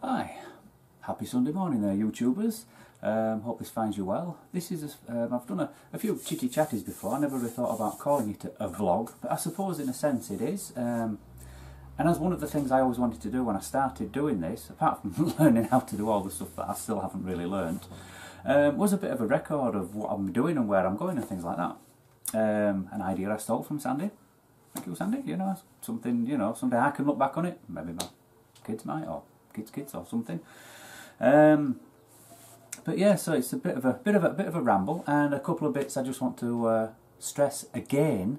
Hi, happy Sunday morning there, YouTubers. Hope this finds you well. This is I've done a few chitty chatties before. I never really thought about calling it a vlog, but I suppose in a sense it is. And as one of the things I always wanted to do when I started doing this, apart from learning how to do all the stuff that I still haven't really learnt, was a bit of a record of what I'm doing and where I'm going and things like that. An idea I stole from Sandy. Thank you, Sandy. You know, something, you know, someday I can look back on it. Maybe my kids might, or kids or something. But yeah, so it's a bit of a ramble, and a couple of bits I just want to stress again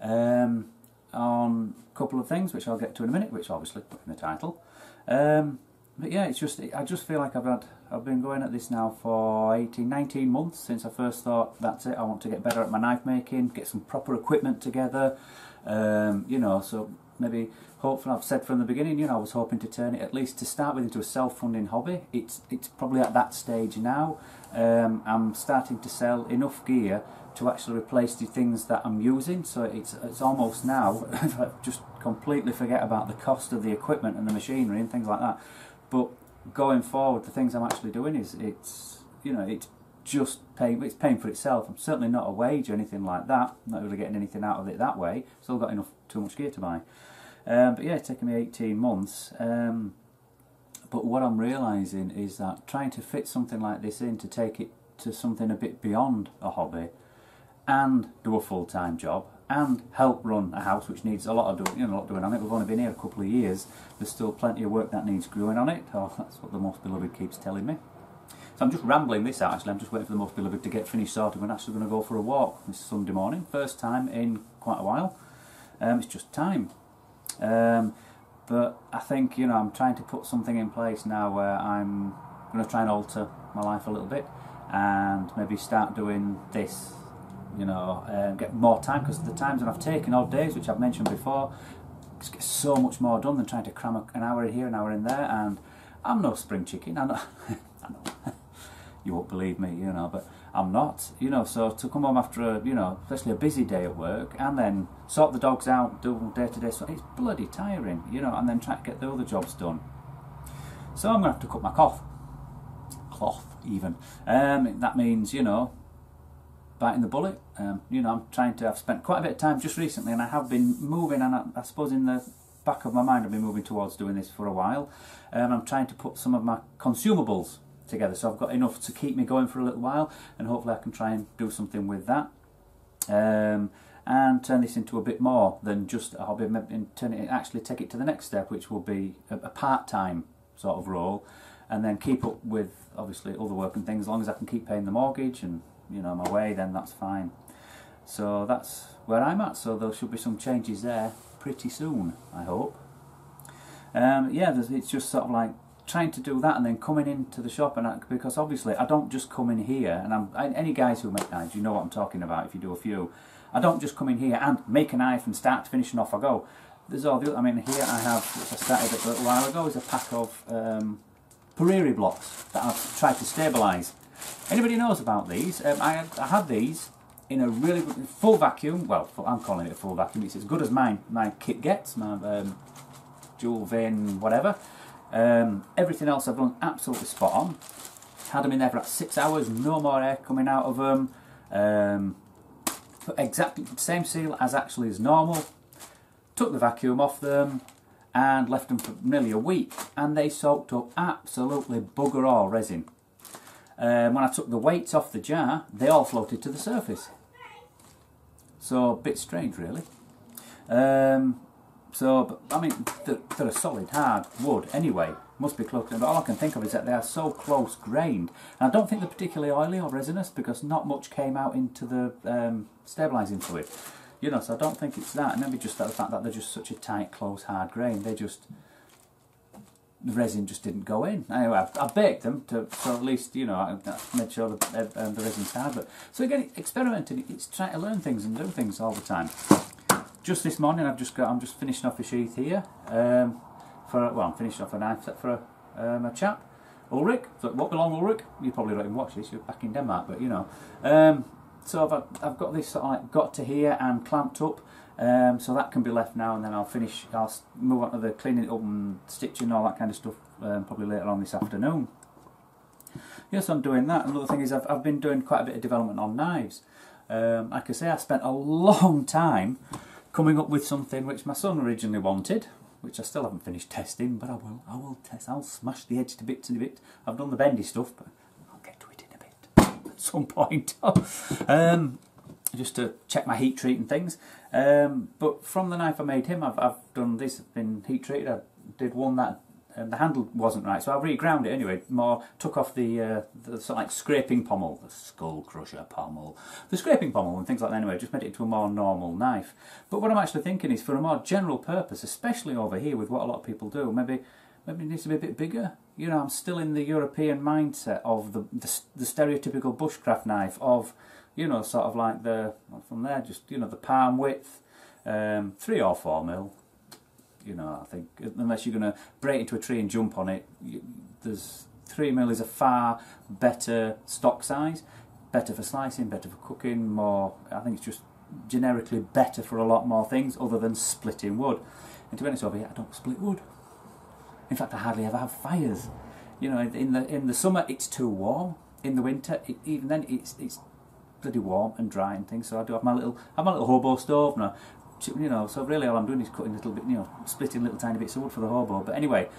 on a couple of things which I'll get to in a minute, which obviously put in the title. But yeah, it's just I just feel like I've been going at this now for 18, 19 months since I first thought, that's it, I want to get better at my knife making, get some proper equipment together, you know, so maybe hopefully, I've said from the beginning, you know, I was hoping to turn it at least to start with into a self-funding hobby. It's probably at that stage now. I'm starting to sell enough gear to actually replace the things that I'm using, so it's almost now I just completely forget about the cost of the equipment and the machinery and things like that. But going forward, the things I'm actually doing is it's paying for itself. I'm certainly not a wage or anything like that. I'm not really getting anything out of it that way. Still got too much gear to buy. But yeah, it's taken me 18 months. But what I'm realising is that trying to fit something like this in, to take it to something a bit beyond a hobby and do a full-time job and help run a house, which needs a lot of doing, you know, a lot doing on it. We've only been here a couple of years. There's still plenty of work that needs growing on it. Oh, that's what the Most Beloved keeps telling me. So I'm just rambling this out, actually. I'm just waiting for the Most Beloved to get finished sorted. We're actually going to go for a walk this Sunday morning. First time in quite a while. It's just time. But I think, you know, I'm trying to put something in place now where I'm going to try and alter my life a little bit and maybe start doing this, you know, get more time, because the times that I've taken odd days, which I've mentioned before, just get so much more done than trying to cram an hour in here, an hour in there. And I'm no spring chicken, I know, I know. You won't believe me, you know, but I'm not, you know, so to come home after a, you know, especially a busy day at work, and then sort the dogs out, do day to day, so it's bloody tiring, you know, and then try to get the other jobs done. So I'm gonna have to cut my cloth even. That means, you know, biting the bullet. You know, I've spent quite a bit of time just recently, and I have been moving, and I suppose in the back of my mind I've been moving towards doing this for a while. I'm trying to put some of my consumables together, so I've got enough to keep me going for a little while, and hopefully I can try and do something with that, and turn this into a bit more than just a hobby, and actually take it to the next step, which will be a part-time sort of role, and then keep up with obviously other work and things. As long as I can keep paying the mortgage and, you know, my way, then that's fine. So that's where I'm at. So there should be some changes there pretty soon, I hope. Yeah, it's just sort of like trying to do that, and then coming into the shop, and because obviously I don't just come in here, and any guys who make knives, you know what I'm talking about. If you do a few, I don't just come in here and make a knife and start to finish and off I go. There's all the other, I mean, here I have, which I started a little while ago, is a pack of Pereri blocks that I've tried to stabilise. Anybody knows about these? I had these in a really good, full vacuum. Well, I'm calling it a full vacuum. It's as good as my kit gets, my dual vein whatever. Everything else I've done absolutely spot on. Had them in there for like 6 hours, no more air coming out of them. Exactly the same seal as actually as normal. Took the vacuum off them and left them for nearly a week, and they soaked up absolutely bugger all resin. When I took the weights off the jar, they all floated to the surface. So a bit strange, really. So, but, I mean, they're a solid, hard wood anyway. Must be close. All I can think of is that they are so close grained. And I don't think they're particularly oily or resinous, because not much came out into the stabilising fluid. You know, so I don't think it's that. And maybe just the fact that they're just such a tight, close, hard grain. They just, the resin just didn't go in. Anyway, I baked them, so at least, you know, I made sure that the resin's hard. But, so again, experimenting, it's trying to learn things and do things all the time. Just this morning, I'm just finishing off a sheath here. I'm finishing off a knife set for a chap, Ulrich. So what belong, Ulrich? You probably don't even watch this. You're back in Denmark, but you know. So I've got this sort of like got to here and clamped up, So that can be left now, and then I'll move on to the cleaning it up and stitching and all that kind of stuff probably later on this afternoon. Yes, I'm doing that. Another thing is I've been doing quite a bit of development on knives. Like I say, I spent a long time coming up with something which my son originally wanted, which I still haven't finished testing, but I will test. I'll smash the edge to bits and a bit. I've done the bendy stuff, but I'll get to it in a bit at some point. Just to check my heat treat and things. But from the knife I made him, I've done this, been heat treated. I did one that the handle wasn't right, so I re-ground it anyway. More took off the sort of like scraping pommel, the skull crusher pommel, the scraping pommel and things like that. Anyway, just made it into a more normal knife. But what I'm actually thinking is for a more general purpose, especially over here with what a lot of people do, maybe it needs to be a bit bigger. You know, I'm still in the European mindset of the stereotypical bushcraft knife of, you know, sort of like the from there, just, you know, the palm width, 3 or 4 mil. You know, I think unless you're going to break into a tree and jump on it, there's 3 mil is a far better stock size, better for slicing, better for cooking, more. I think it's just generically better for a lot more things other than splitting wood. And to be honest, over here I don't split wood. In fact, I hardly ever have fires. You know, in the summer it's too warm. In the winter, even then, it's bloody warm and dry and things. So I do have my little hobo stove now. You know, so really all I'm doing is cutting a little bit, you know, splitting little tiny bits of wood for the hobo. But anyway,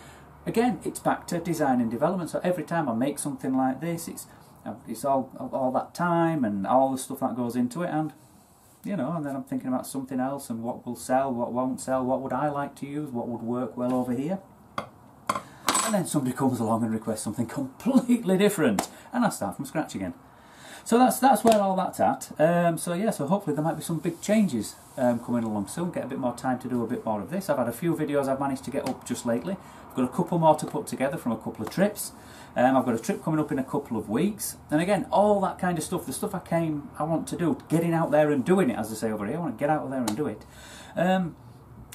again, it's back to design and development. So every time I make something like this, it's all that time and all the stuff that goes into it, and you know, and then I'm thinking about something else and what will sell, what won't sell, what would I like to use, what would work well over here. And then somebody comes along and requests something completely different, and I start from scratch again. So that's where all that's at. So yeah, so hopefully there might be some big changes coming along soon. Get a bit more time to do a bit more of this. I've had a few videos I've managed to get up just lately. I've got a couple more to put together from a couple of trips. I've got a trip coming up in a couple of weeks. And again, all that kind of stuff, the stuff I want to do, getting out there and doing it, as I say over here. I want to get out there and do it.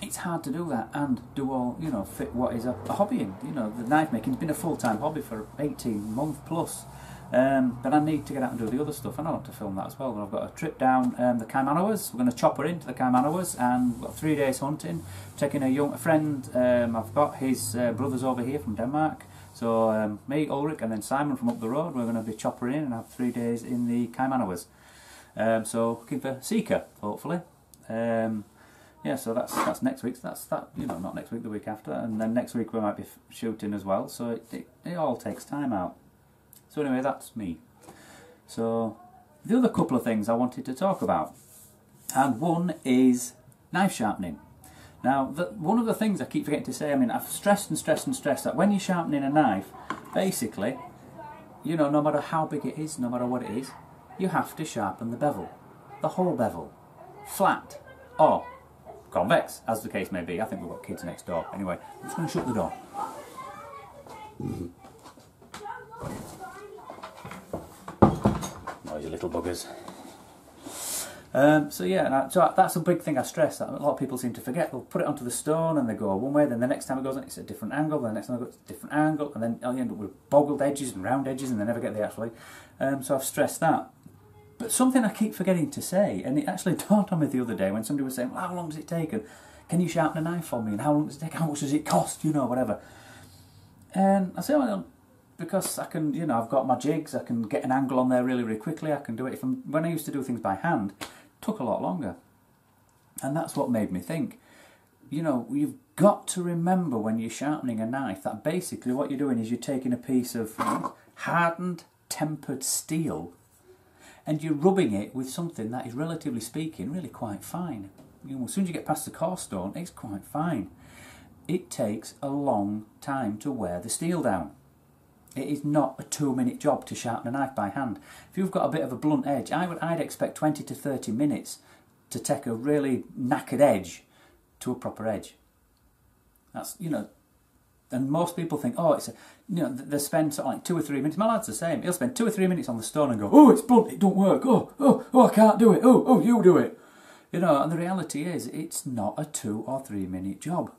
It's hard to do that and do all, you know, fit what is a hobby in. You know, the knife making's been a full-time hobby for 18 months plus. But I need to get out and do the other stuff, and I want to film that as well. I've got a trip down the Kaimanawas. We're going to chopper into the Kaimanawas, and we've got 3 days hunting. I'm taking a friend. I've got his brothers over here from Denmark, so me, Ulrich, and then Simon from up the road. We're going to be choppering in and have 3 days in the Kaimanawas. So looking for Seeker, hopefully. Yeah, so that's next week. So that's that. You know, not next week, the week after, and then next week we might be shooting as well. So it all takes time out. So anyway, that's me. So the other couple of things I wanted to talk about, and one is knife sharpening. Now, one of the things I keep forgetting to say, I mean, I've stressed and stressed and stressed that when you're sharpening a knife, basically, you know, no matter how big it is, no matter what it is, you have to sharpen the bevel, the whole bevel, flat or convex, as the case may be. I think we've got kids next door. Anyway, I'm just going to shut the door. You little buggers. So yeah, so that's a big thing I stress that a lot of people seem to forget. They'll put it onto the stone and they go one way, then the next time it goes on it's a different angle, then the next time it goes a different angle, and then you end up with boggled edges and round edges, and they never get the actually. So I've stressed that. But something I keep forgetting to say, and it actually dawned on me the other day when somebody was saying, well, how long does it take? And can you sharpen a knife for me? And how long does it take? How much does it cost? You know, whatever. And I say, well, because I can, you know, I've got my jigs, I can get an angle on there really, really quickly, I can do it. When I used to do things by hand, it took a lot longer. And that's what made me think, you know, you've got to remember when you're sharpening a knife that basically what you're doing is you're taking a piece of hardened, tempered steel and you're rubbing it with something that is, relatively speaking, really quite fine. You know, as soon as you get past the core stone, it's quite fine. It takes a long time to wear the steel down. It is not a 2-minute job to sharpen a knife by hand. If you've got a bit of a blunt edge, I'd expect 20 to 30 minutes to take a really knackered edge to a proper edge. That's, you know, and most people think, oh, it's a, you know, they spend sort of like 2 or 3 minutes. My lad's the same. He'll spend 2 or 3 minutes on the stone and go, oh, it's blunt, it don't work. Oh, I can't do it. Oh, you do it. You know, and the reality is it's not a 2 or 3 minute job.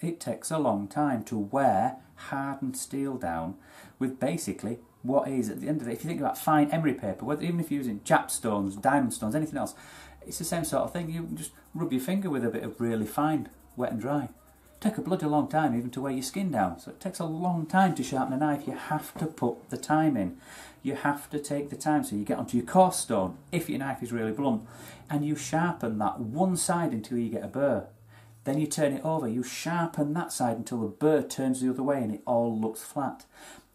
It takes a long time to wear hardened steel down with basically what is, at the end of it, if you think about fine emery paper, whether even if you're using Jap stones, diamond stones, anything else, It's the same sort of thing. You can just rub your finger with a bit of really fine wet and dry. Take a bloody long time even to wear your skin down. So it takes a long time to sharpen a knife. You have to put the time in. You have to take the time so you get onto your coarse stone, if your knife is really blunt, and you sharpen that one side until you get a burr. Then you turn it over, you sharpen that side until the burr turns the other way and it all looks flat.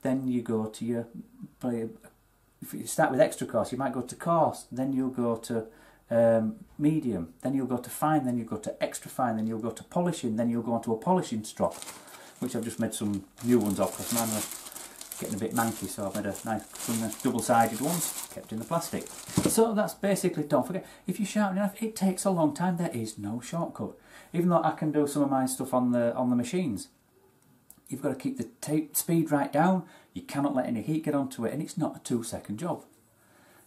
Then you go to your, if you start with extra coarse, you might go to coarse, then you'll go to medium, then you'll go to fine, then you'll go to extra fine, then you'll go to polishing, then you'll go onto a polishing strop, which I've just made some new ones off because mine were getting a bit manky, so I've made a nice, some double-sided ones kept in the plastic. So that's basically, don't forget, if you sharpen a knife, it takes a long time. There is no shortcut. Even though I can do some of my stuff on the machines, you've got to keep the speed right down. You cannot let any heat get onto it, and it's not a 2-second job.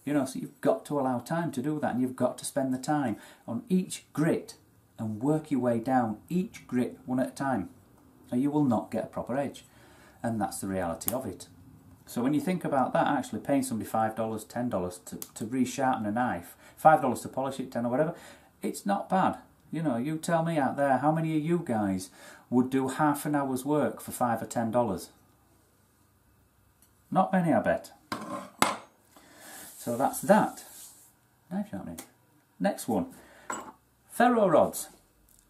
You know, so you've got to allow time to do that, and you've got to spend the time on each grit and work your way down each grit one at a time, or you will not get a proper edge, and that's the reality of it. So when you think about that, actually paying somebody $5, $10 to resharpen a knife, $5 to polish it, $10 or whatever, it's not bad. You know, you tell me out there, how many of you guys would do half an hour's work for $5 or $10? Not many, I bet. So that's that. Knife sharpening. Next one, ferro rods.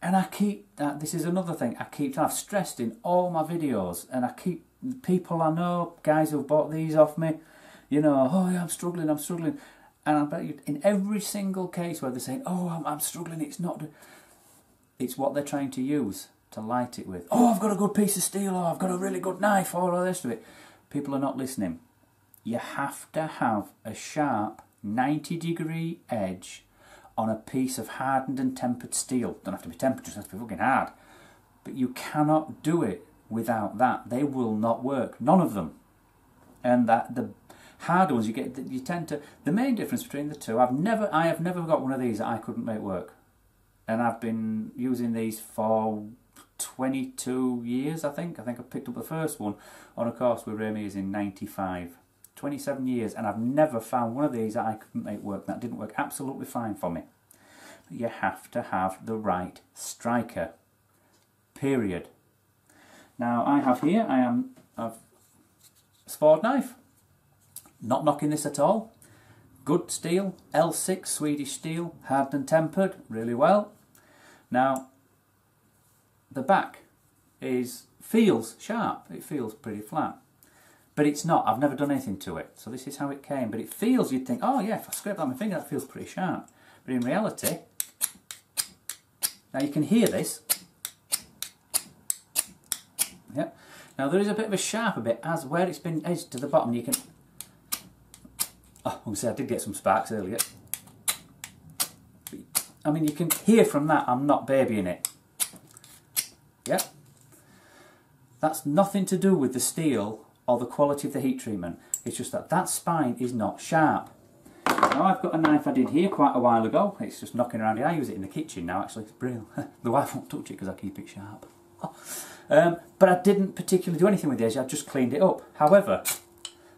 And I keep that, this is another thing I keep, I've stressed in all my videos, and I keep, people I know, guys who've bought these off me, you know, oh yeah, I'm struggling. And I bet you, in every single case where they're saying, oh, I'm struggling, it's not, it's what they're trying to use to light it with. Oh, I've got a good piece of steel, or I've got a really good knife, or all the rest of it. People are not listening. You have to have a sharp 90-degree edge on a piece of hardened and tempered steel. Don't have to be tempered, just have to be fucking hard. But you cannot do it without that. They will not work, none of them. And that the hard ones you get, you tend to. The main difference between the two, I have never got one of these that I couldn't make work, and I've been using these for 22 years. I think I picked up the first one on a course with Remy in '95. 27 years, and I've never found one of these that I couldn't make work. That didn't work absolutely fine for me. But you have to have the right striker. Period. Now I have here, I've a sword knife. Not knocking this at all. Good steel, L6 Swedish steel, hardened and tempered, really well. Now the back feels sharp. It feels pretty flat. But it's not, I've never done anything to it. So this is how it came, but it feels, you'd think, oh yeah, if I scrape that on my finger, that feels pretty sharp. But in reality, now you can hear this. Yep. Now there is a bit of a sharper bit, as where it's been edged to the bottom, you can, oh, obviously I did get some sparks earlier. I mean, you can hear from that, I'm not babying it. Yep. That's nothing to do with the steel or the quality of the heat treatment. It's just that that spine is not sharp. Now I've got a knife I did here quite a while ago. It's just knocking around here. I use it in the kitchen now, actually. It's brilliant. The wife won't touch it because I keep it sharp. But I didn't particularly do anything with the edge. I just cleaned it up. However,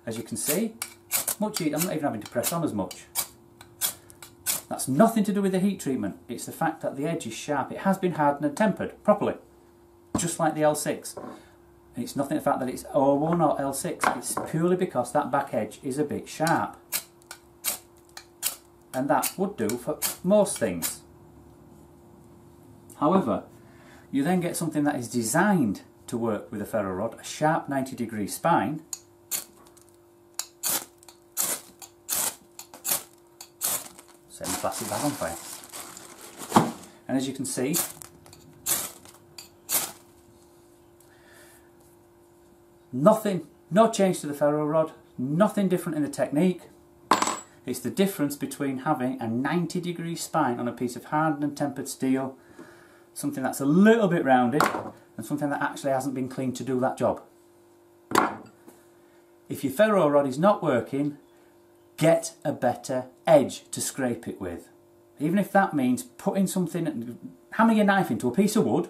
as you can see, much heat, I'm not even having to press on as much. That's nothing to do with the heat treatment. It's the fact that the edge is sharp. It has been hardened and tempered properly, just like the L6. It's nothing the fact that it's O1 or L6, it's purely because that back edge is a bit sharp. And that would do for most things. However, you then get something that is designed to work with a ferro rod, a sharp 90-degree spine. Set the plastic bag on fire. And as you can see, nothing, no change to the ferro rod, nothing different in the technique. It's the difference between having a 90-degree spine on a piece of hardened and tempered steel, something that's a little bit rounded, and something that actually hasn't been cleaned to do that job. If your ferro rod is not working, get a better edge to scrape it with. Even if that means putting something, hammering your knife into a piece of wood,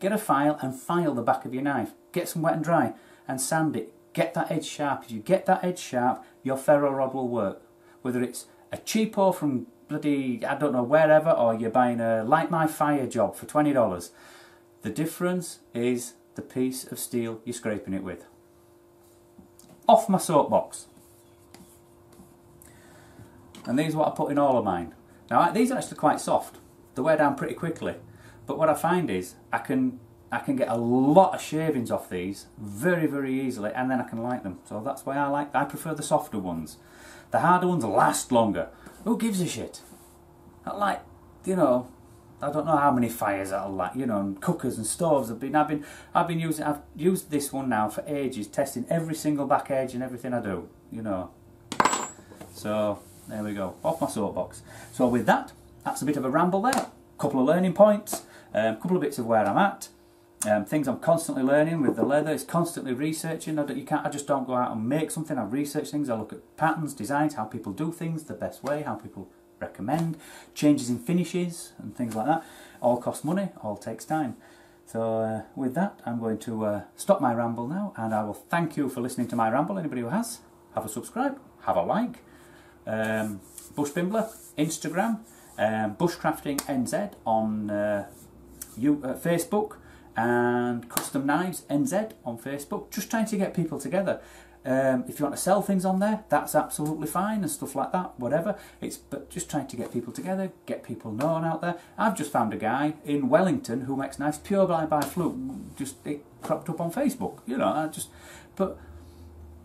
get a file and file the back of your knife. Get some wet and dry and sand it. Get that edge sharp. If you get that edge sharp, your ferro rod will work. Whether it's a cheapo from bloody, I don't know, wherever, or you're buying a light my fire job for $20. The difference is the piece of steel you're scraping it with. Off my soapbox. And these are what I put in all of mine. Now these are actually quite soft. They wear down pretty quickly. But what I find is I can get a lot of shavings off these very, very easily, and then I can light them. So that's why I prefer the softer ones. The harder ones last longer. Who gives a shit? I like, you know, I don't know how many fires I'll light, you know, and cookers and stoves. I've used this one now for ages, testing every single back edge and everything I do, you know. So there we go, off my soapbox. So with that, that's a bit of a ramble there. Couple of learning points, couple of bits of where I'm at, things I'm constantly learning with the leather. It's constantly researching. I just don't go out and make something. I research things. I look at patterns, designs, how people do things, the best way, how people recommend, changes in finishes and things like that. All costs money, all takes time. So with that, I'm going to stop my ramble now, and I will thank you for listening to my ramble. Anybody who has, have a subscribe, have a like. Bush Bimbler, Instagram, Bush Crafting NZ on Facebook, and Custom Knives NZ on Facebook. Just trying to get people together. If you want to sell things on there, that's absolutely fine, and stuff like that, whatever. But just trying to get people together, get people known out there. I've just found a guy in Wellington who makes knives pure by fluke. Just it cropped up on Facebook, you know. But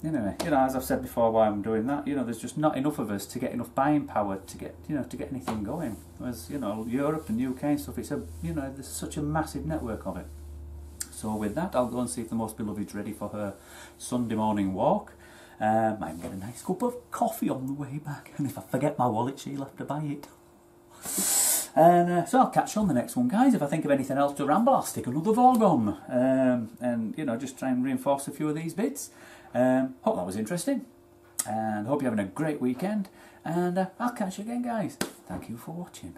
anyway, you know, as I've said before, why I'm doing that, you know, there's just not enough of us to get enough buying power to get, you know, to get anything going. Whereas, you know, Europe and UK and stuff, it's a, you know, there's such a massive network of it. So with that, I'll go and see if the most beloved's ready for her Sunday morning walk. I can get a nice cup of coffee on the way back. And if I forget my wallet, she'll have to buy it. And so I'll catch you on the next one, guys. If I think of anything else to ramble, I'll stick another vlog on. And, you know, just try and reinforce a few of these bits. Hope that was interesting. And hope you're having a great weekend. And I'll catch you again, guys. Thank you for watching.